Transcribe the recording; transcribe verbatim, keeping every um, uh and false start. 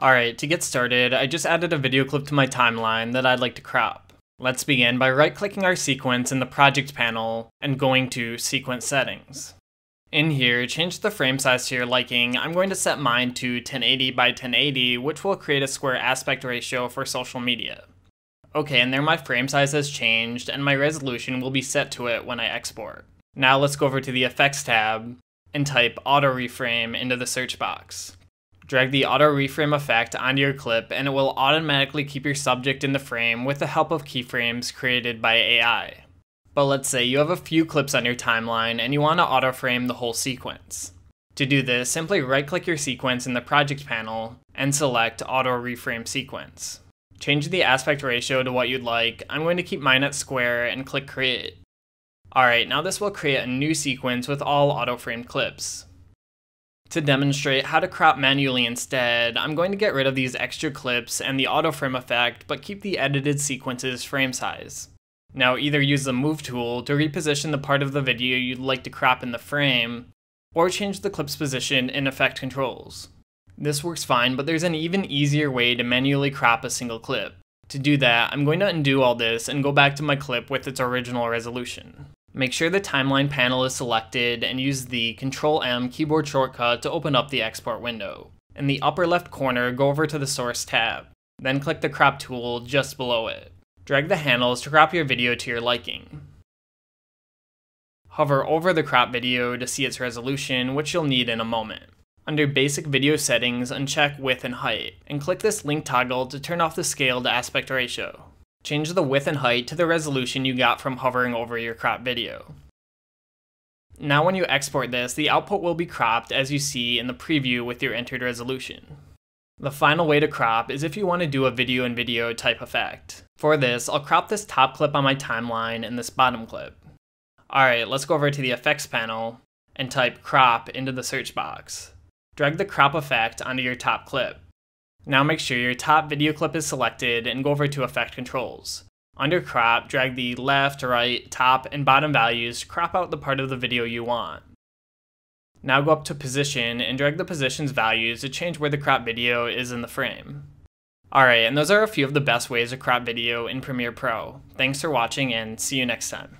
Alright, to get started, I just added a video clip to my timeline that I'd like to crop. Let's begin by right-clicking our sequence in the Project panel and going to Sequence Settings. In here, change the frame size to your liking. I'm going to set mine to ten eighty by ten eighty, which will create a square aspect ratio for social media. Okay, and there my frame size has changed, and my resolution will be set to it when I export. Now let's go over to the Effects tab and type Auto Reframe into the search box. Drag the auto reframe effect onto your clip and it will automatically keep your subject in the frame with the help of keyframes created by A I. But let's say you have a few clips on your timeline and you want to auto frame the whole sequence. To do this, simply right-click your sequence in the Project panel and select Auto Reframe Sequence. Change the aspect ratio to what you'd like. I'm going to keep mine at square and click Create. Alright, now this will create a new sequence with all auto-framed clips. To demonstrate how to crop manually instead, I'm going to get rid of these extra clips and the auto frame effect, but keep the edited sequence's frame size. Now either use the Move tool to reposition the part of the video you'd like to crop in the frame, or change the clip's position in Effect Controls. This works fine, but there's an even easier way to manually crop a single clip. To do that, I'm going to undo all this and go back to my clip with its original resolution. Make sure the timeline panel is selected and use the control M keyboard shortcut to open up the export window. In the upper left corner, go over to the Source tab, then click the Crop tool just below it. Drag the handles to crop your video to your liking. Hover over the crop video to see its resolution, which you'll need in a moment. Under Basic Video Settings, uncheck Width and Height, and click this link toggle to turn off the Scale to Aspect Ratio. Change the width and height to the resolution you got from hovering over your crop video. Now when you export this, the output will be cropped as you see in the preview with your entered resolution. The final way to crop is if you want to do a video-in-video type effect. For this, I'll crop this top clip on my timeline and this bottom clip. Alright, let's go over to the Effects panel and type Crop into the search box. Drag the crop effect onto your top clip. Now make sure your top video clip is selected and go over to Effect Controls. Under Crop, drag the left, right, top, and bottom values to crop out the part of the video you want. Now go up to Position and drag the position's values to change where the crop video is in the frame. Alright, and those are a few of the best ways to crop video in Premiere Pro. Thanks for watching and see you next time.